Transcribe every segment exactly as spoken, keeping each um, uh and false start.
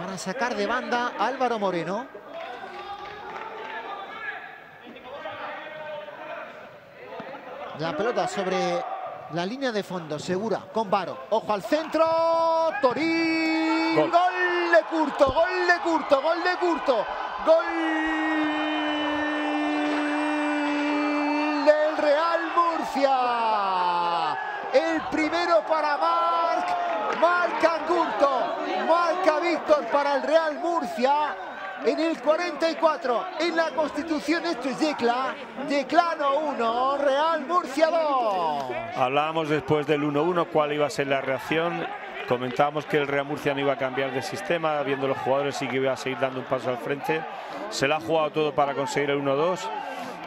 para sacar de banda a Álvaro Moreno. La pelota sobre la línea de fondo, segura, con Varo. Ojo al centro, Torín. Gol. Gol de Curto, gol de Curto, gol de Curto. Gol del Real Murcia. El primero para Marc, Marc Angurto. Marca Víctor para el Real Murcia. En el cuarenta y cuatro, en la Constitución, esto es Yecla, Yeclano uno, Real Murcia dos. Hablábamos después del uno uno cuál iba a ser la reacción. Comentábamos que el Real Murcia no iba a cambiar de sistema, viendo los jugadores sí que iba a seguir dando un paso al frente. Se la ha jugado todo para conseguir el uno dos.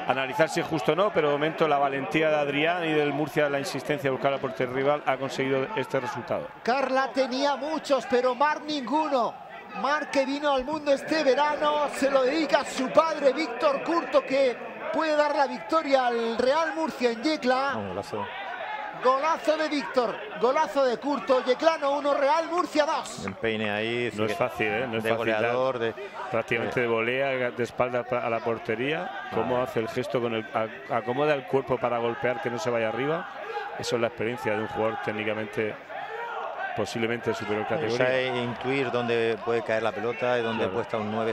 Analizar si es justo o no, pero de momento la valentía de Adrián y del Murcia, la insistencia de buscar a portería rival, ha conseguido este resultado. Carla tenía muchos, pero Marc ninguno. Marc, que vino al mundo este verano, se lo dedica a su padre, Víctor Curto, que puede dar la victoria al Real Murcia en Yecla. Un golazo. Golazo de Víctor, golazo de Curto, Yeclano uno, Real Murcia dos. Empeine ahí. No es fácil, ¿eh? No es de fácil. Goleador, de... Prácticamente de volea, de espalda a la portería. Cómo ah, hace el gesto, con el, acomoda el cuerpo para golpear, que no se vaya arriba. Eso es la experiencia de un jugador técnicamente... posiblemente superior categoría. Sabe intuir dónde puede caer la pelota y dónde claro. Puesta un nueve.